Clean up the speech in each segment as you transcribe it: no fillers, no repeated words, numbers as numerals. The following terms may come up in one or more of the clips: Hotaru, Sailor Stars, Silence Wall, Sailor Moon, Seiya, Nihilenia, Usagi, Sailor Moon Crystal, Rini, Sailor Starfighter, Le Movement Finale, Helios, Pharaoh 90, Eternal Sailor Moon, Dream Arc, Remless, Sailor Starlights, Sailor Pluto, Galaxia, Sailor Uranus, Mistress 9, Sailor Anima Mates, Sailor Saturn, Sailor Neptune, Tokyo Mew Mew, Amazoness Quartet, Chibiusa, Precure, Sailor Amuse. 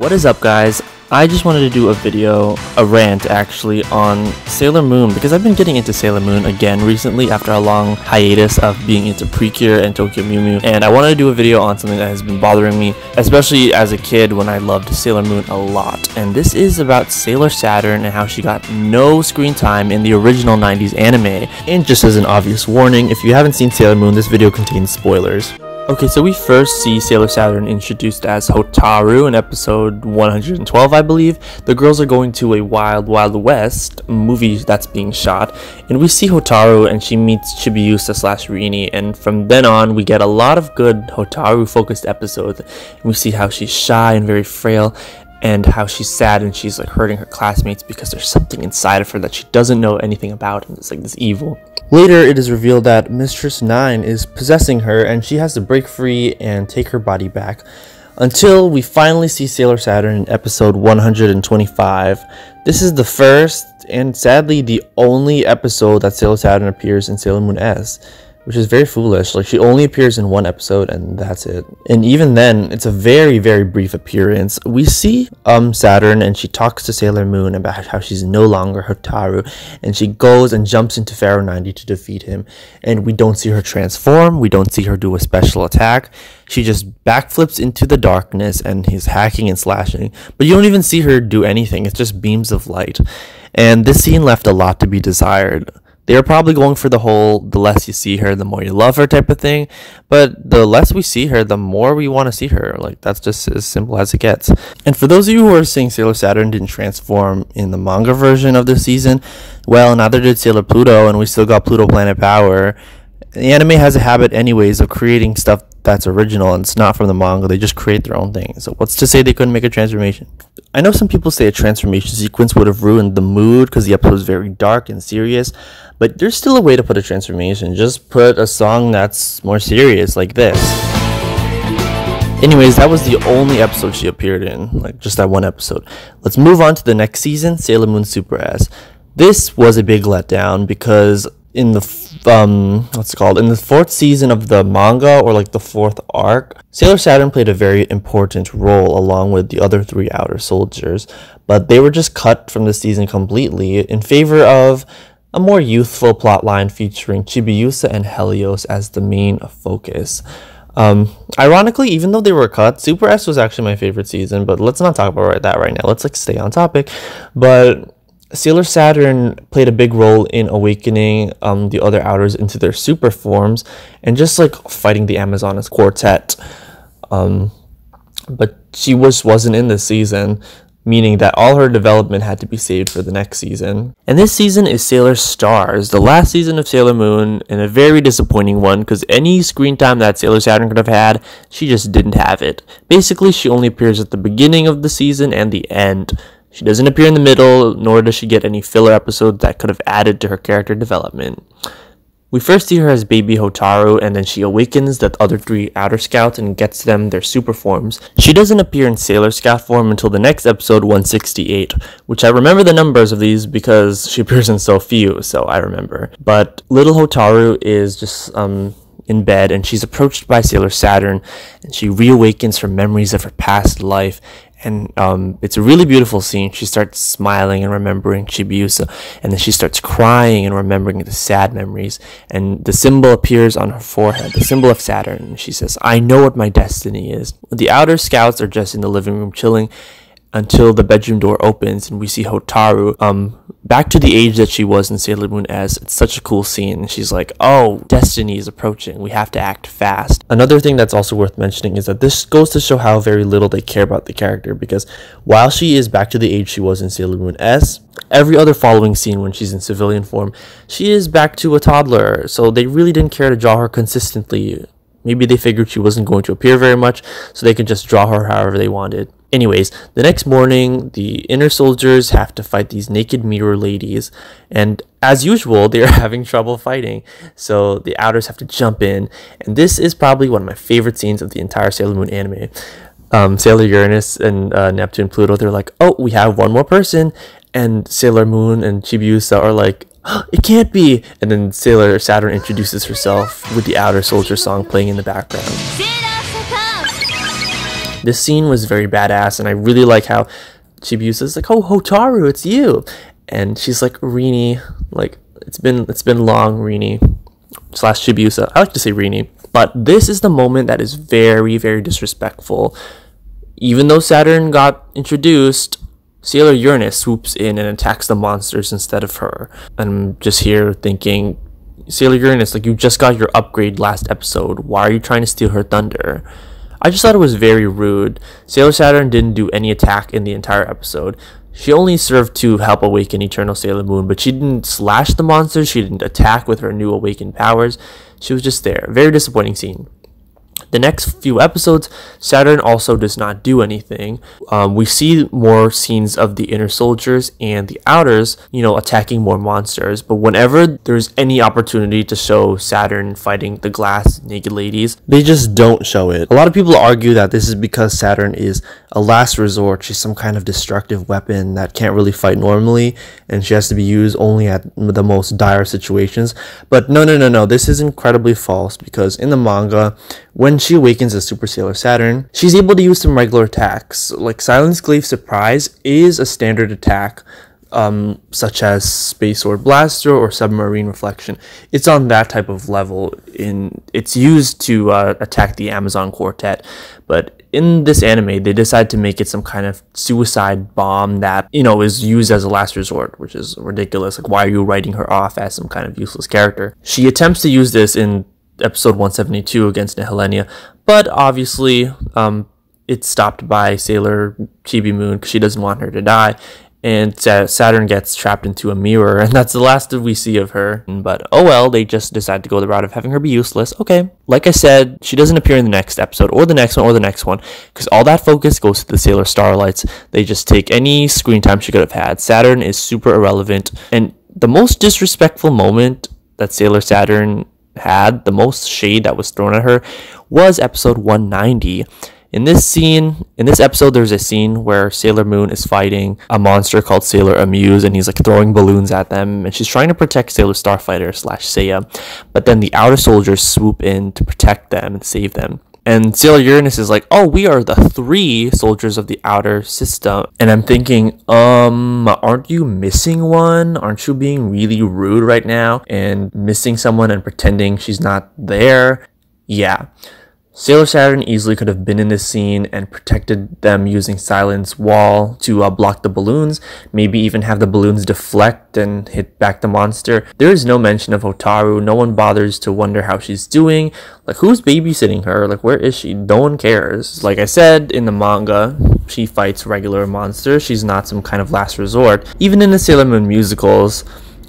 What is up, guys? I just wanted to do a rant actually on Sailor Moon, because I've been getting into Sailor Moon again recently after a long hiatus of being into Precure and Tokyo Mew Mew, and I wanted to do a video on something that has been bothering me, especially as a kid when I loved Sailor Moon a lot. And this is about Sailor Saturn and how she got no screen time in the original 90s anime. And just as an obvious warning, if you haven't seen Sailor Moon, this video contains spoilers. Okay, so we first see Sailor Saturn introduced as Hotaru in episode 112, I believe. The girls are going to a Wild Wild West movie that's being shot, and we see Hotaru and she meets Chibiusa / Rini, and from then on we get a lot of good Hotaru focused episodes. We see how she's shy and very frail, and how she's sad and she's like hurting her classmates because there's something inside of her that she doesn't know anything about, and it's like this evil. Later, it is revealed that Mistress 9 is possessing her and she has to break free and take her body back, until we finally see Sailor Saturn in episode 125. This is the first and sadly the only episode that Sailor Saturn appears in Sailor Moon S, which is very foolish. Like, she only appears in one episode and that's it, and even then it's a very, very brief appearance. We see Saturn and she talks to Sailor Moon about how she's no longer Hotaru, and she goes and jumps into Pharaoh 90 to defeat him, and we don't see her transform, we don't see her do a special attack. She just backflips into the darkness and he's hacking and slashing, but you don't even see her do anything. It's just beams of light, and this scene left a lot to be desired. They were probably going for the whole "the less you see her, the more you love her" type of thing, but the less we see her, the more we want to see her. Like, that's just as simple as it gets. And for those of you who are saying Sailor Saturn didn't transform in the manga version of this season, well, neither did Sailor Pluto, and we still got Pluto Planet Power. The anime has a habit anyways of creating stuff that's original and it's not from the manga. They just create their own thing, so what's to say they couldn't make a transformation? I know some people say a transformation sequence would have ruined the mood because the episode is very dark and serious, but there's still a way to put a transformation. Just put a song that's more serious, like this. Anyways, that was the only episode she appeared in, like just that one episode. Let's move on to the next season, Sailor Moon Super S. This was a big letdown because in the fourth season of the manga, or like the fourth arc, Sailor Saturn played a very important role along with the other three outer soldiers, but they were just cut from the season completely in favor of a more youthful plotline featuring Chibiusa and Helios as the main focus. Ironically, even though they were cut, Super S was actually my favorite season, but let's not talk about that right now. Let's like stay on topic. But Sailor Saturn played a big role in awakening the other outers into their super forms and just like fighting the Amazoness Quartet, but she wasn't in this season, meaning that all her development had to be saved for the next season. And this season is Sailor Stars, the last season of Sailor Moon, and a very disappointing one because any screen time that Sailor Saturn could have had, she just didn't have it. Basically, she only appears at the beginning of the season and the end. She doesn't appear in the middle, nor does she get any filler episodes that could have added to her character development. We first see her as baby Hotaru, and then she awakens the other three outer scouts and gets them their super forms. She doesn't appear in Sailor Scout form until the next episode 168, which I remember the numbers of these because she appears in so few, so I remember. But little Hotaru is just in bed, and she's approached by Sailor Saturn, and she reawakens her memories of her past life. And it's a really beautiful scene. She starts smiling and remembering Chibiusa, and then she starts crying and remembering the sad memories, and the symbol appears on her forehead, the symbol of Saturn, and she says, "I know what my destiny is." The outer scouts are just in the living room chilling until the bedroom door opens and we see Hotaru back to the age that she was in Sailor Moon S. It's such a cool scene, and she's like, "Oh, destiny is approaching, we have to act fast." Another thing that's also worth mentioning is that this goes to show how very little they care about the character, because while she is back to the age she was in Sailor Moon S, every other following scene when she's in civilian form, she is back to a toddler, so they really didn't care to draw her consistently. Maybe they figured she wasn't going to appear very much, so they could just draw her however they wanted. Anyways, the next morning, the inner soldiers have to fight these naked mirror ladies, and as usual, they are having trouble fighting, so the outers have to jump in, and this is probably one of my favorite scenes of the entire Sailor Moon anime. Sailor Uranus and Neptune, Pluto, they're like, "Oh, we have one more person," and Sailor Moon and Chibiusa are like, "Oh, it can't be," and then Sailor Saturn introduces herself with the outer soldier song playing in the background. This scene was very badass, and I really like how Chibiusa's like, "Oh, Hotaru, it's you," and she's like, "Rini, like it's been long, Rini." Slash Chibiusa. I like to say Rini. But this is the moment that is very, very disrespectful. Even though Saturn got introduced, Sailor Uranus swoops in and attacks the monsters instead of her. I'm just here thinking, Sailor Uranus, like, you just got your upgrade last episode. Why are you trying to steal her thunder? I just thought it was very rude. Sailor Saturn didn't do any attack in the entire episode. She only served to help awaken Eternal Sailor Moon, but she didn't slash the monsters, she didn't attack with her new awakened powers, she was just there. Very disappointing scene. The next few episodes, Saturn also does not do anything. We see more scenes of the inner soldiers and the outers, you know, attacking more monsters. But whenever there's any opportunity to show Saturn fighting the glass naked ladies, they just don't show it. A lot of people argue that this is because Saturn is a last resort. She's some kind of destructive weapon that can't really fight normally, and she has to be used only at the most dire situations. But no. This is incredibly false, because in the manga, when she awakens as Super Sailor Saturn, she's able to use some regular attacks. Like Silence Glaive Surprise is a standard attack, such as Space Sword Blaster or Submarine Reflection. It's on that type of level. It's used to attack the Amazoness Quartet, but in this anime, they decide to make it some kind of suicide bomb that, you know, is used as a last resort, which is ridiculous. Like, why are you writing her off as some kind of useless character? She attempts to use this in episode 172 against Nihilenia, but obviously it's stopped by Sailor Chibi Moon because she doesn't want her to die, and Saturn gets trapped into a mirror, and that's the last that we see of her. But oh well, they just decide to go the route of having her be useless. Okay, like I said, she doesn't appear in the next episode or the next one or the next one, because all that focus goes to the Sailor Starlights. They just take any screen time she could have had. Saturn is super irrelevant, and the most disrespectful moment that Sailor Saturn had, the most shade that was thrown at her, was episode 190. In this episode, there's a scene where Sailor Moon is fighting a monster called Sailor Amuse, and he's like throwing balloons at them, and she's trying to protect Sailor Starfighter slash Seiya, but then the outer soldiers swoop in to protect them and save them. And Sailor Uranus is like, "Oh, we are the three soldiers of the outer system." And I'm thinking, aren't you missing one? Aren't you being really rude right now and missing someone and pretending she's not there? Yeah. Sailor Saturn easily could have been in this scene and protected them using Silence Wall to block the balloons, maybe even have the balloons deflect and hit back the monster. There is no mention of Hotaru. No one bothers to wonder how she's doing. Like, who's babysitting her? Like, where is she? No one cares. Like I said, in the manga, she fights regular monsters. She's not some kind of last resort. Even in the Sailor Moon musicals,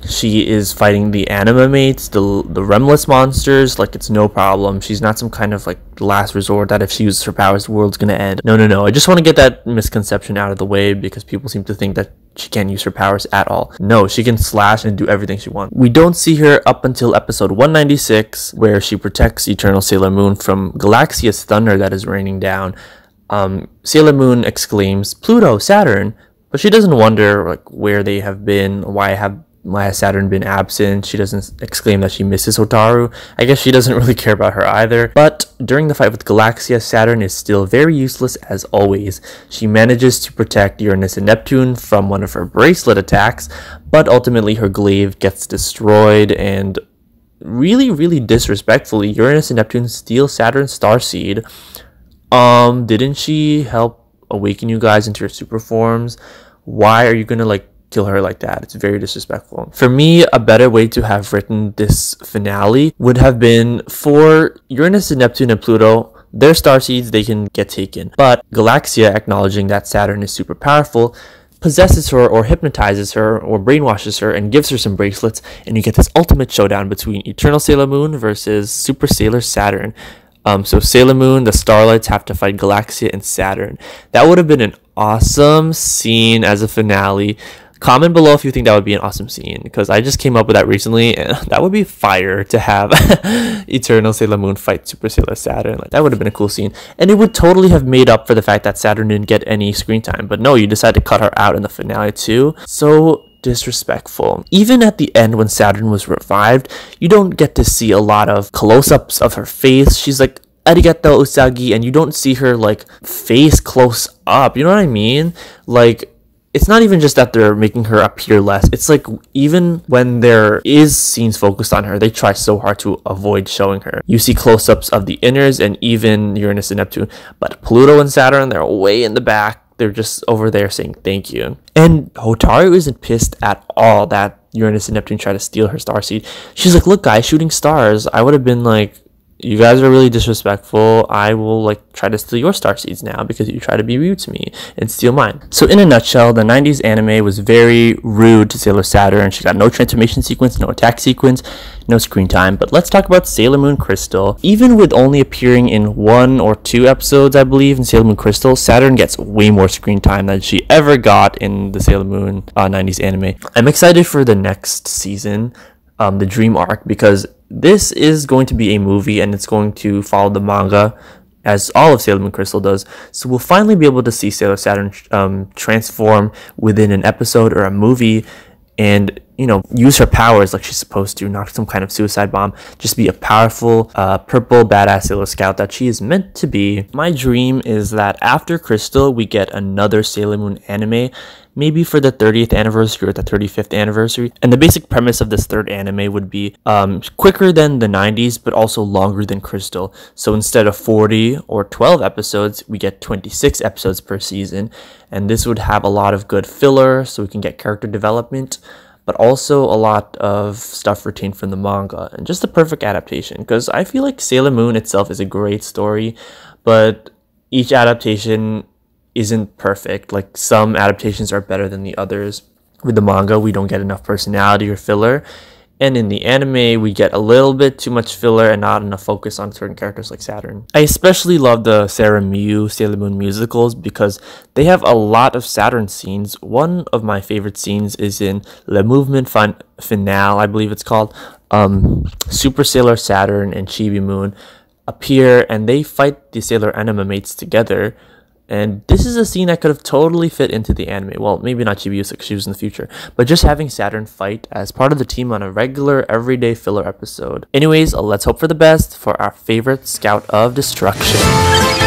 she is fighting the Anima Mates, the Remless monsters. Like, it's no problem. She's not some kind of, like, last resort that if she uses her powers, the world's gonna end. No. I just want to get that misconception out of the way, because people seem to think that she can't use her powers at all. No, she can slash and do everything she wants. We don't see her up until episode 196, where she protects Eternal Sailor Moon from Galaxia's thunder that is raining down. Sailor Moon exclaims, "Pluto, Saturn!" But she doesn't wonder, like, where they have been, why has Saturn been absent? She doesn't exclaim that she misses Hotaru. I guess she doesn't really care about her either. But during the fight with Galaxia, Saturn is still very useless as always. She manages to protect Uranus and Neptune from one of her bracelet attacks, but ultimately her glaive gets destroyed, and really, really disrespectfully, Uranus and Neptune steal Saturn's starseed. Didn't she help awaken you guys into your super forms? Why are you gonna, like, kill her like that? It's very disrespectful. For me, a better way to have written this finale would have been for Uranus and Neptune and Pluto, their star seeds, they can get taken. But Galaxia, acknowledging that Saturn is super powerful, possesses her or hypnotizes her or brainwashes her and gives her some bracelets, and you get this ultimate showdown between Eternal Sailor Moon versus Super Sailor Saturn. So Sailor Moon, the Starlights have to fight Galaxia and Saturn. That would have been an awesome scene as a finale. Comment below if you think that would be an awesome scene, because I just came up with that recently, and that would be fire to have Eternal Sailor Moon fight Super Sailor Saturn. Like, that would have been a cool scene, and it would totally have made up for the fact that Saturn didn't get any screen time. But no, you decide to cut her out in the finale too. So disrespectful. Even at the end when Saturn was revived, you don't get to see a lot of close-ups of her face. She's like Arigato Usagi, and you don't see her like face close up, you know what I mean? Like, it's not even just that they're making her appear less. It's like even when there is scenes focused on her, they try so hard to avoid showing her. You see close-ups of the inners and even Uranus and Neptune. But Pluto and Saturn, they're way in the back. They're just over there saying thank you. And Hotaru isn't pissed at all that Uranus and Neptune try to steal her star seed. She's like, look guys, shooting stars. I would have been like, you guys are really disrespectful. I will like try to steal your star seeds now because you try to be rude to me and steal mine. So in a nutshell, the 90s anime was very rude to Sailor Saturn. She got no transformation sequence, no attack sequence, no screen time. But let's talk about Sailor Moon Crystal. Even with only appearing in 1 or 2 episodes, I believe, in Sailor Moon Crystal, Saturn gets way more screen time than she ever got in the Sailor Moon 90s anime. I'm excited for the next season, the Dream Arc, because this is going to be a movie and it's going to follow the manga as all of Sailor Moon Crystal does. So we'll finally be able to see Sailor Saturn transform within an episode or a movie and, you know, use her powers like she's supposed to, not some kind of suicide bomb, just be a powerful, purple, badass Sailor Scout that she is meant to be. My dream is that after Crystal, we get another Sailor Moon anime, maybe for the 30th anniversary or the 35th anniversary. And the basic premise of this third anime would be quicker than the 90s, but also longer than Crystal. So instead of 40 or 12 episodes, we get 26 episodes per season. And this would have a lot of good filler, so we can get character development, but also a lot of stuff retained from the manga. And just the perfect adaptation, because I feel like Sailor Moon itself is a great story, but each adaptation isn't perfect. Like, some adaptations are better than the others. With the manga, we don't get enough personality or filler, and in the anime we get a little bit too much filler and not enough focus on certain characters like Saturn. I especially love the Sailor Mew, Sailor Moon musicals because they have a lot of Saturn scenes. One of my favorite scenes is in Le Movement Finale, I believe it's called. Super Sailor Saturn and Chibi Moon appear and they fight the Sailor Anima Mates together. And this is a scene that could have totally fit into the anime. Well, maybe not Chibiusa because she was in the future. But just having Saturn fight as part of the team on a regular, everyday filler episode. Anyways, let's hope for the best for our favorite Scout of Destruction.